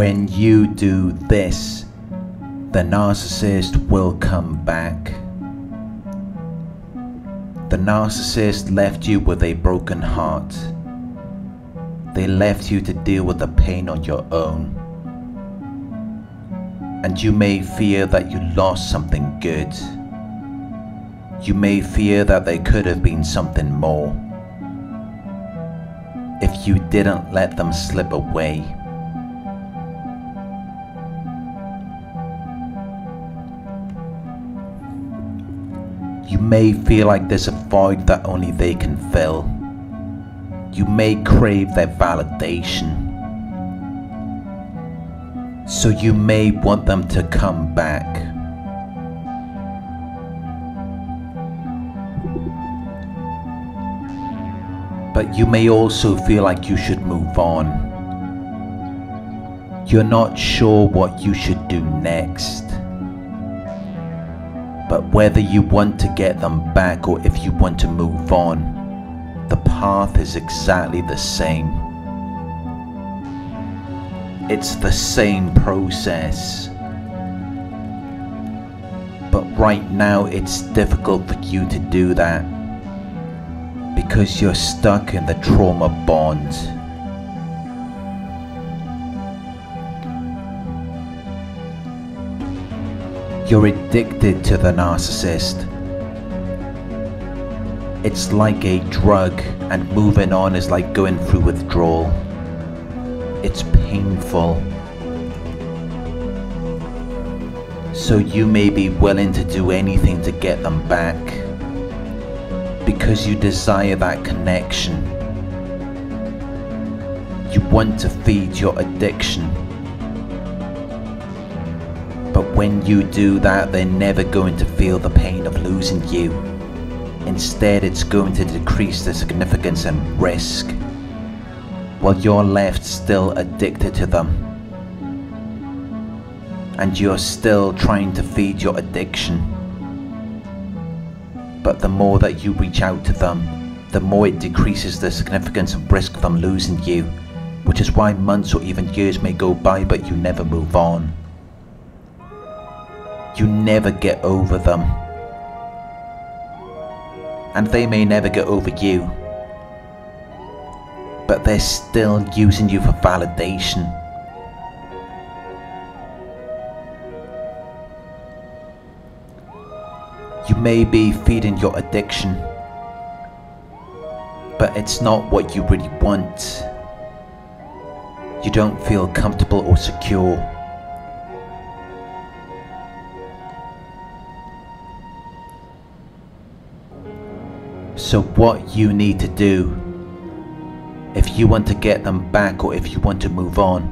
When you do this, the narcissist will come back. The narcissist left you with a broken heart. They left you to deal with the pain on your own. And you may fear that you lost something good. You may fear that there could have been something more if you didn't let them slip away. You may feel like there's a void that only they can fill. You may crave their validation. So you may want them to come back. But you may also feel like you should move on. You're not sure what you should do next. But whether you want to get them back or if you want to move on, the path is exactly the same. It's the same process. But right now it's difficult for you to do that because you're stuck in the trauma bond. You're addicted to the narcissist. It's like a drug, and moving on is like going through withdrawal. It's painful. So you may be willing to do anything to get them back because you desire that connection. You want to feed your addiction. But when you do that, they're never going to feel the pain of losing you. Instead, it's going to decrease the significance and risk, while you're left still addicted to them. And you're still trying to feed your addiction. But the more that you reach out to them, the more it decreases the significance and risk of them losing you, which is why months or even years may go by, but you never move on. You never get over them. And they may never get over you. But they're still using you for validation. You may be feeding your addiction, but it's not what you really want. You don't feel comfortable or secure. So what you need to do, if you want to get them back or if you want to move on,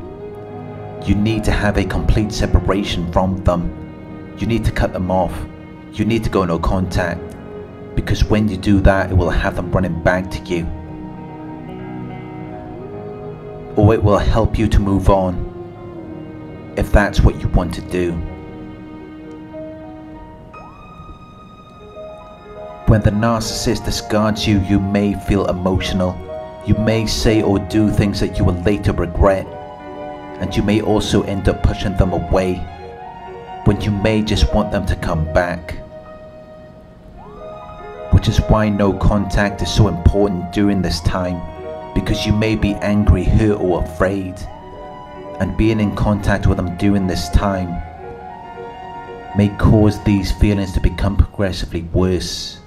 you need to have a complete separation from them. You need to cut them off. You need to go no contact, because when you do that, it will have them running back to you. Or it will help you to move on, if that's what you want to do. When the narcissist discards you, you may feel emotional. You may say or do things that you will later regret. And you may also end up pushing them away, when you may just want them to come back. Which is why no contact is so important during this time, because you may be angry, hurt or afraid. And being in contact with them during this time may cause these feelings to become progressively worse.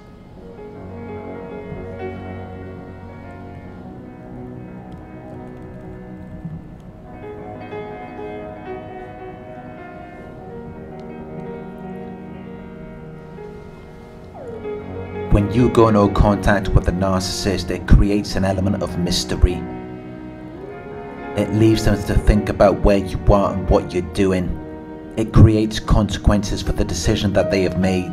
When you go no contact with the narcissist, it creates an element of mystery. It leaves them to think about where you are and what you're doing. It creates consequences for the decision that they have made.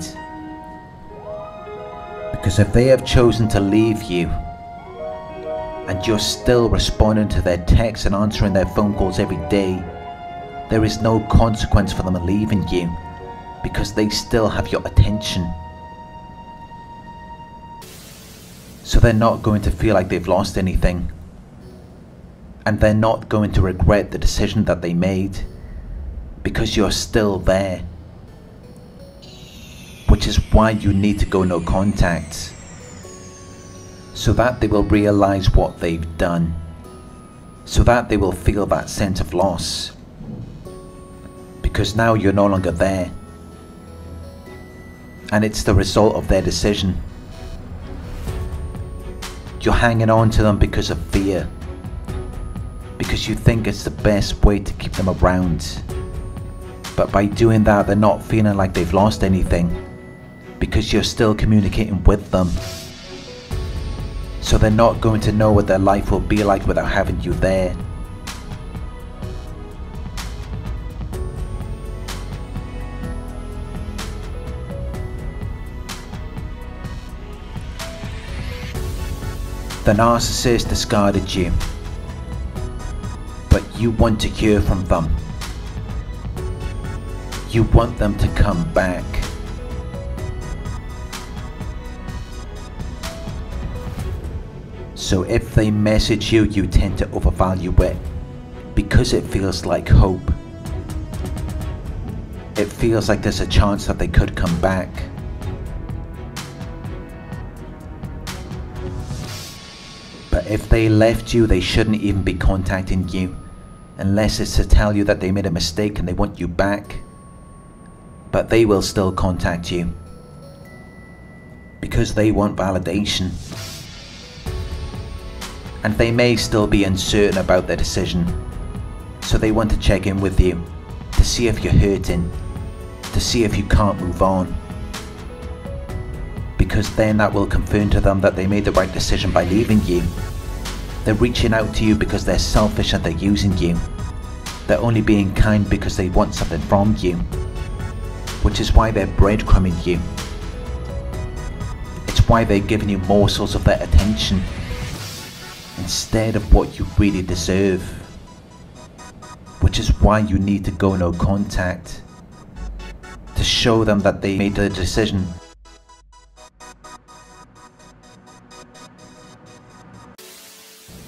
Because if they have chosen to leave you, and you're still responding to their texts and answering their phone calls every day, there is no consequence for them leaving you, because they still have your attention. So they're not going to feel like they've lost anything. and they're not going to regret the decision that they made, because you're still there. Which is why you need to go no contact, so that they will realize what they've done, so that they will feel that sense of loss, because now you're no longer there, and it's the result of their decision. You're hanging on to them because of fear, because you think it's the best way to keep them around. But by doing that, they're not feeling like they've lost anything, because you're still communicating with them. So they're not going to know what their life will be like without having you there. The narcissist discarded you, but you want to hear from them. You want them to come back. So if they message you, you tend to overvalue it, because it feels like hope. It feels like there's a chance that they could come back. But if they left you, they shouldn't even be contacting you, unless it's to tell you that they made a mistake and they want you back. But they will still contact you, because they want validation, and they may still be uncertain about their decision, so they want to check in with you to see if you're hurting, to see if you can't move on, because then that will confirm to them that they made the right decision by leaving you. They're reaching out to you because they're selfish and they're using you. They're only being kind because they want something from you. Which is why they're breadcrumbing you. It's why they're giving you morsels of their attention, instead of what you really deserve. Which is why you need to go no contact, to show them that they made the decision.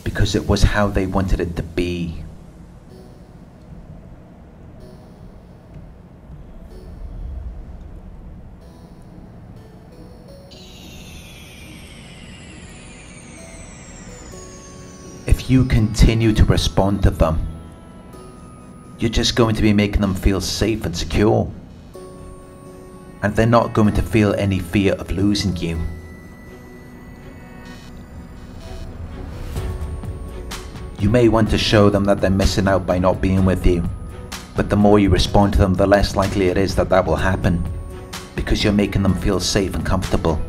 Because it was how they wanted it to be. You continue to respond to them, you're just going to be making them feel safe and secure, and they're not going to feel any fear of losing you. You may want to show them that they're missing out by not being with you, but the more you respond to them, the less likely it is that that will happen, because you're making them feel safe and comfortable.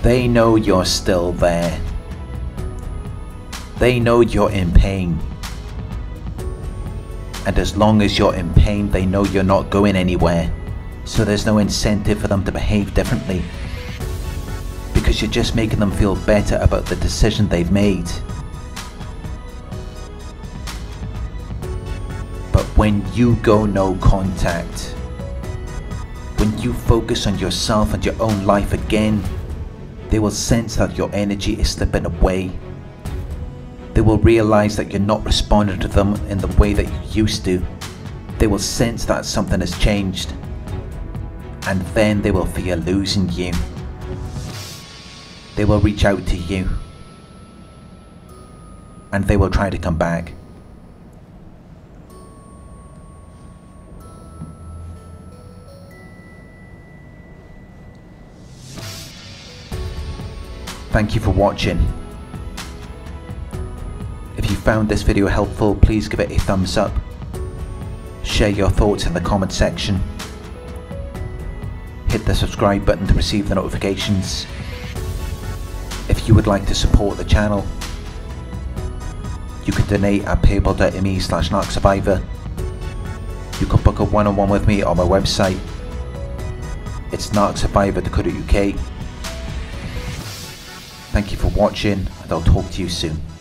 They know you're still there. They know you're in pain. And as long as you're in pain, they know you're not going anywhere. So there's no incentive for them to behave differently, because you're just making them feel better about the decision they've made. But when you go no contact, when you focus on yourself and your own life again, they will sense that your energy is slipping away. They will realize that you're not responding to them in the way that you used to. They will sense that something has changed, and then they will fear losing you. They will reach out to you, and they will try to come back. Thank you for watching. If you found this video helpful, please give it a thumbs up. Share your thoughts in the comment section. Hit the subscribe button to receive the notifications. If you would like to support the channel, you can donate at paypal.me/narcsurvivor. You can book a one-on-one with me on my website. It's narcsurvivor.co.uk. Thank you for watching, and I'll talk to you soon.